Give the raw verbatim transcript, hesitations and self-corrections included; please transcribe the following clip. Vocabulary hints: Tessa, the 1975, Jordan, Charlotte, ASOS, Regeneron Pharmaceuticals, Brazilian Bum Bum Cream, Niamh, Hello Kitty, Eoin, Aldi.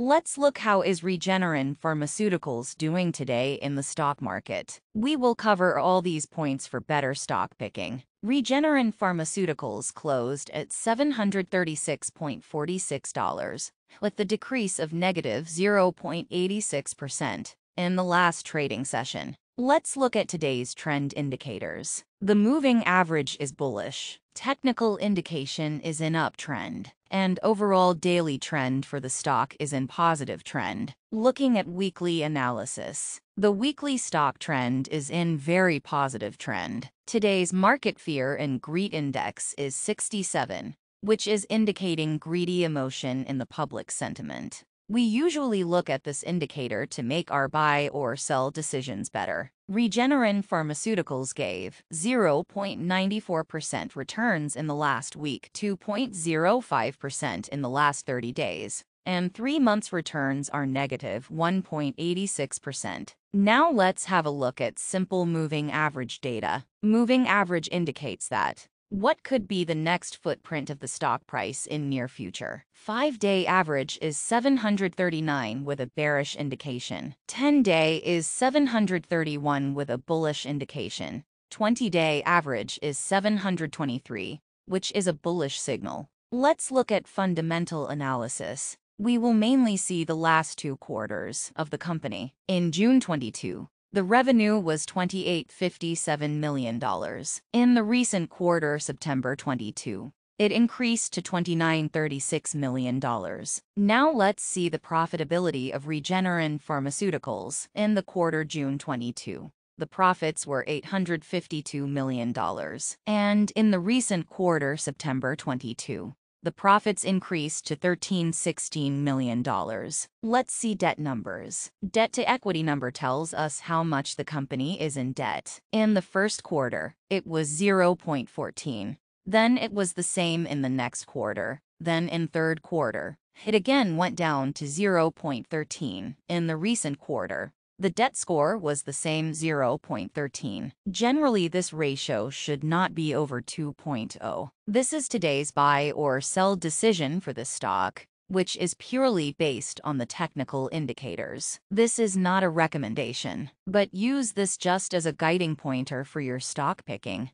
Let's look how is Regeneron Pharmaceuticals doing today in the stock market. We will cover all these points for better stock picking. Regeneron Pharmaceuticals closed at seven hundred thirty-six dollars and forty-six cents, with the decrease of negative zero point eight six percent in the last trading session. Let's look at today's trend indicators. The moving average is bullish. Technical indication is in uptrend, and overall daily trend for the stock is in positive trend. Looking at weekly analysis, the weekly stock trend is in very positive trend. Today's market fear and greed index is sixty-seven, which is indicating greedy emotion in the public sentiment. We usually look at this indicator to make our buy or sell decisions better. Regeneron Pharmaceuticals gave zero point nine four percent returns in the last week, two point zero five percent in the last thirty days, and three months returns are negative one point eight six percent. Now let's have a look at simple moving average data. Moving average indicates that what could be the next footprint of the stock price in near future. Five-day average is seven hundred thirty-nine with a bearish indication. ten-day is seven hundred thirty-one with a bullish indication. twenty-day average is seven hundred twenty-three, which is a bullish signal. Let's look at fundamental analysis. We will mainly see the last two quarters of the company. In June twenty-two, the revenue was twenty-eight point five seven million dollars. In the recent quarter, September twenty-two, it increased to twenty-nine point three six million dollars. Now let's see the profitability of Regeneron Pharmaceuticals in the quarter June twenty-two. The profits were eight hundred fifty-two million dollars. And in the recent quarter, September twenty-two, the profits increased to thirteen point one six million dollars. Let's see debt numbers. Debt to equity number tells us how much the company is in debt. In the first quarter, it was zero point one four. Then it was the same in the next quarter. Then in third quarter, it again went down to zero point one three. In the recent quarter, the debt score was the same, zero point one three. Generally, this ratio should not be over two point zero. This is today's buy or sell decision for this stock, which is purely based on the technical indicators. This is not a recommendation, but use this just as a guiding pointer for your stock picking.